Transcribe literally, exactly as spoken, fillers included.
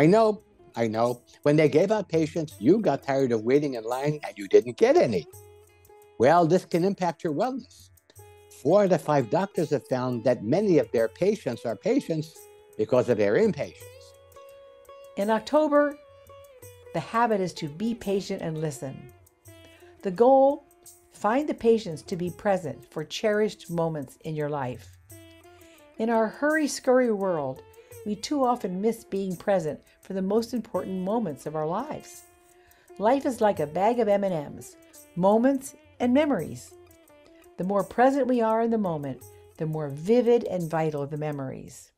I know, I know. When they gave out patients, you got tired of waiting in line and you didn't get any. Well, this can impact your wellness. Four out of five doctors have found that many of their patients are patients because of their impatience. In October, the habit is to be patient and listen. The goal, find the patience to be present for cherished moments in your life. In our hurry-scurry world, we too often miss being present for the most important moments of our lives. Life is like a bag of M and M's, moments and memories. The more present we are in the moment, the more vivid and vital the memories.